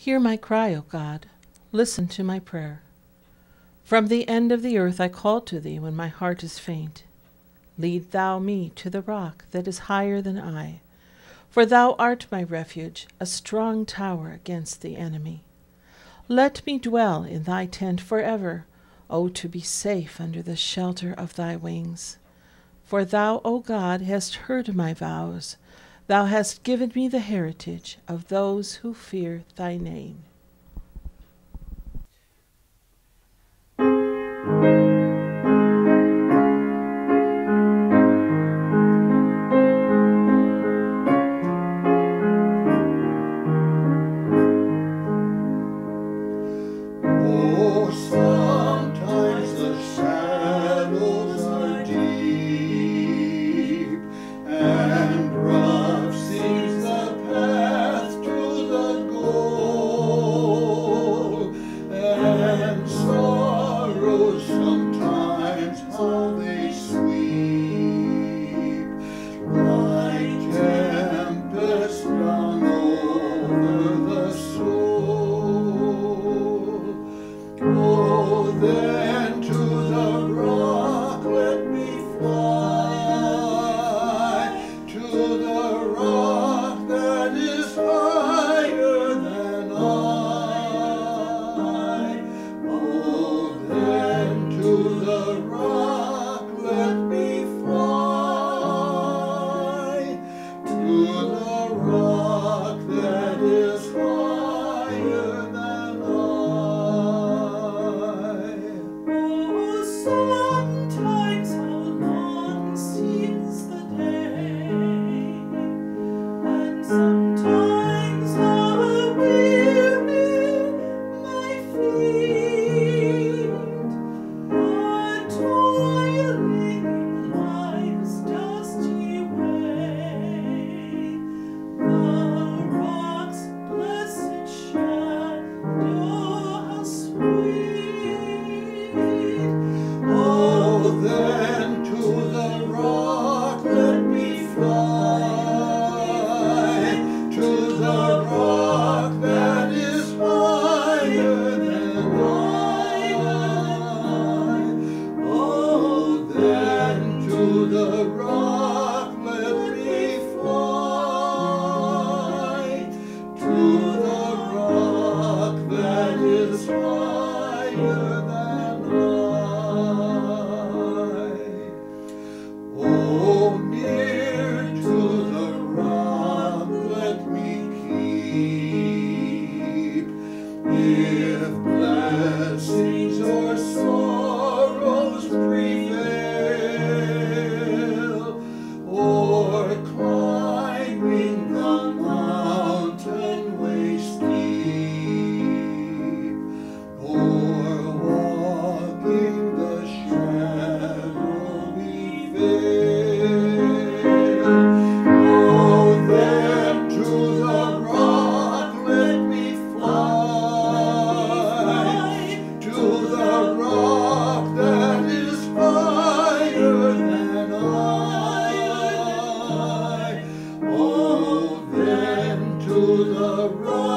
Hear my cry, O God. Listen to my prayer. From the end of the earth I call to thee when my heart is faint. Lead thou me to the rock that is higher than I. For thou art my refuge, a strong tower against the enemy. Let me dwell in thy tent forever. O, to be safe under the shelter of thy wings. For thou, O God, hast heard my vows. Thou hast given me the heritage of those who fear thy name. The rock.